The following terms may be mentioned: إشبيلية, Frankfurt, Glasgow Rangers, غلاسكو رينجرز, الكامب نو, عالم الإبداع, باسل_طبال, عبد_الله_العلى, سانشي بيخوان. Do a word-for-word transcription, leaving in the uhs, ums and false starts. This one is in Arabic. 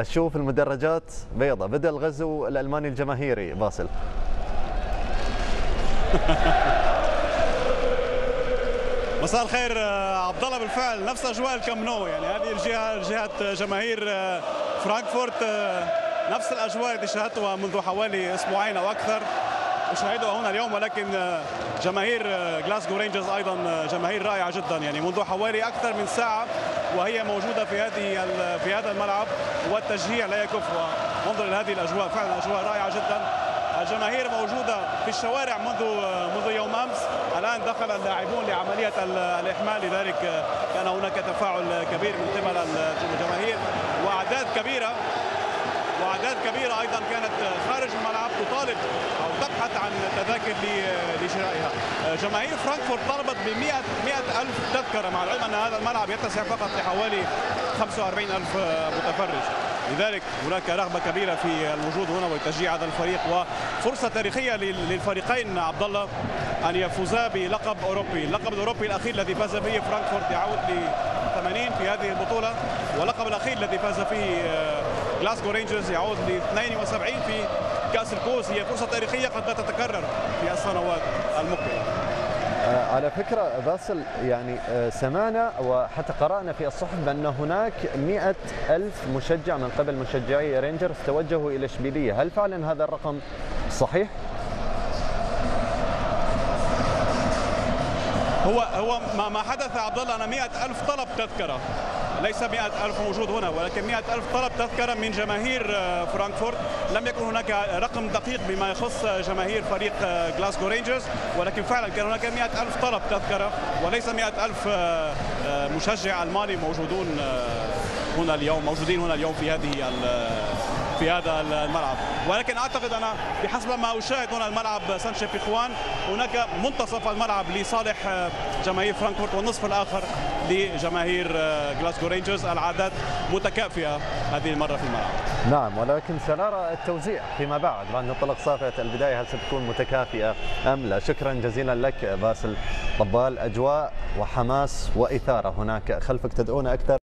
أشوف المدرجات بيضة. بدأ الغزو الألماني الجماهيري باسل. مساء الخير عبد الله. بالفعل نفس اجواء الكامب نو، يعني هذه الجهه جهه جماهير فرانكفورت، نفس الاجواء التي شاهدتها منذ حوالي اسبوعين او اكثر اشاهدها هنا اليوم، ولكن جماهير غلاسكو رينجرز ايضا جماهير رائعه جدا، يعني منذ حوالي اكثر من ساعه وهي موجوده في هذه في هذا الملعب، والتشجيع لا يكف. وانظر الى هذه الاجواء، فعلا اجواء رائعه جدا. الجماهير موجودة في الشوارع منذ منذ يوم أمس، الآن دخل اللاعبون لعملية الإحماء، لذلك كان هناك تفاعل كبير من قبل الجماهير، وأعداد كبيرة وأعداد كبيرة أيضا كانت خارج الملعب تطالب أو تبحث عن تذاكر لشرائها. جماهير فرانكفورت طلبت ب مئة ألف تذكرة، مع العلم أن هذا الملعب يتسع فقط لحوالي خمسة وأربعين ألف متفرج، لذلك هناك رغبة كبيرة في الوجود هنا وتشجيع هذا الفريق، وفرصة تاريخية للفريقين عبد الله أن يفوزا بلقب أوروبي. اللقب الأوروبي الأخير الذي فاز به فرانكفورت يعود ل ثمانين في هذه البطولة، واللقب الأخير الذي فاز فيه غلاسكو رينجرز يعود ل اثنين وسبعين في كأس الكؤوس. هي فرصة تاريخية قد لا تتكرر في السنوات المقبلة. على فكرة باسل، يعني سمعنا وحتى قرأنا في الصحف بأن هناك مئة ألف مشجع من قبل مشجعي رينجرز توجهوا إلى إشبيلية، هل فعلا هذا الرقم صحيح؟ هو هو ما ما حدث عبد الله، أنا مئة ألف طلب تذكرة، ليس مئة ألف موجود هنا، ولكن مئة ألف طلب تذكرة من جماهير فرانكفورت. لم يكن هناك رقم دقيق بما يخص جماهير فريق غلاسكو رينجرز، ولكن فعلا كان هناك مئة ألف طلب تذكرة، وليس مئة ألف مشجع ألماني موجودون هنا اليوم موجودين هنا اليوم في هذه في هذا الملعب. ولكن أعتقد أنا بحسب ما أشاهد هنا الملعب سانشي بيخوان، هناك منتصف الملعب لصالح جماهير فرانكفورت والنصف الآخر لجماهير غلاسكو رينجرز. العادات متكافئة هذه المرة في الملعب. نعم، ولكن سنرى التوزيع فيما بعد بعد نطلق صافية البداية، هل ستكون متكافئة أم لا. شكرا جزيلا لك باسل طبال. أجواء وحماس وإثارة هناك خلفك تدعونا أكثر.